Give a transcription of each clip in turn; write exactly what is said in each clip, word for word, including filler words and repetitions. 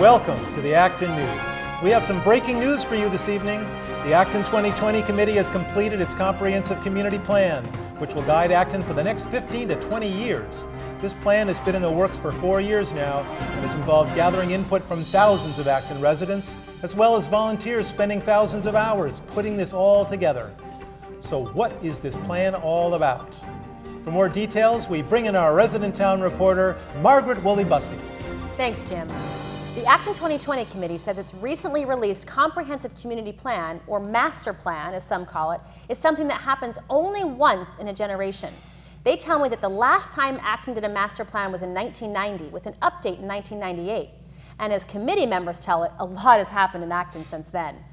Welcome to the Acton News. We have some breaking news for you this evening. The Acton twenty twenty Committee has completed its comprehensive community plan, which will guide Acton for the next fifteen to twenty years. This plan has been in the works for four years now and has involved gathering input from thousands of Acton residents, as well as volunteers spending thousands of hours putting this all together. So what is this plan all about? For more details, we bring in our resident town reporter, Margaret Woolley-Bussey. Thanks, Jim. The Acton twenty twenty Committee says its recently released Comprehensive Community Plan, or Master Plan as some call it, is something that happens only once in a generation. They tell me that the last time Acton did a master plan was in nineteen ninety, with an update in nineteen ninety-eight. And as committee members tell it, a lot has happened in Acton since then.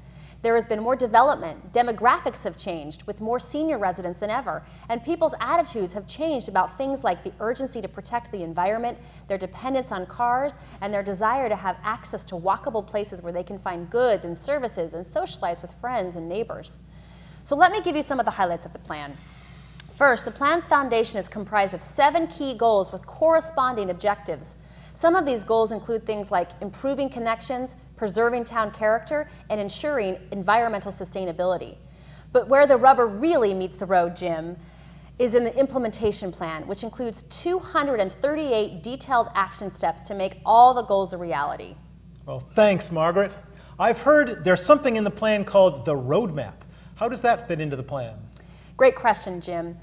There has been more development, demographics have changed, with more senior residents than ever, and people's attitudes have changed about things like the urgency to protect the environment, their dependence on cars, and their desire to have access to walkable places where they can find goods and services and socialize with friends and neighbors. So let me give you some of the highlights of the plan. First, the plan's foundation is comprised of seven key goals with corresponding objectives. Some of these goals include things like improving connections, preserving town character, and ensuring environmental sustainability. But where the rubber really meets the road, Jim, is in the implementation plan, which includes two hundred thirty-eight detailed action steps to make all the goals a reality. Well, thanks, Margaret. I've heard there's something in the plan called the roadmap. How does that fit into the plan? Great question, Jim.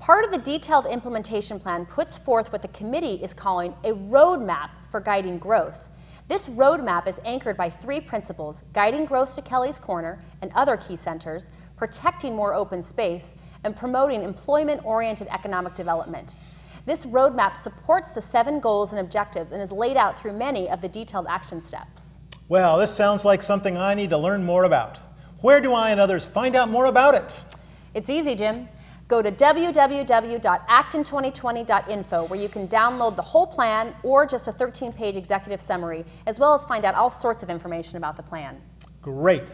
Part of the detailed implementation plan puts forth what the committee is calling a roadmap for guiding growth. This roadmap is anchored by three principles: guiding growth to Kelly's Corner and other key centers, protecting more open space, and promoting employment-oriented economic development. This roadmap supports the seven goals and objectives and is laid out through many of the detailed action steps. Well, this sounds like something I need to learn more about. Where do I and others find out more about it? It's easy, Jim. Go to w w w dot acton twenty twenty dot info, where you can download the whole plan or just a thirteen page executive summary, as well as find out all sorts of information about the plan. Great.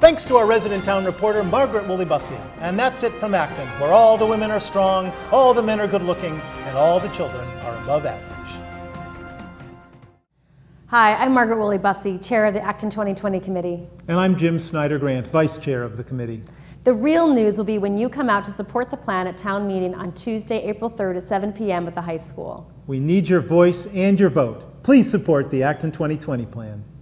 Thanks to our resident town reporter, Margaret Woolley-Bussey. And that's it from Acton, where all the women are strong, all the men are good looking, and all the children are above average. Hi, I'm Margaret Woolley-Bussey, Chair of the Acton twenty twenty Committee. And I'm Jim Snyder Grant, Vice Chair of the Committee. The real news will be when you come out to support the plan at town meeting on Tuesday, April third at seven p m at the high school. We need your voice and your vote. Please support the Acton twenty twenty plan.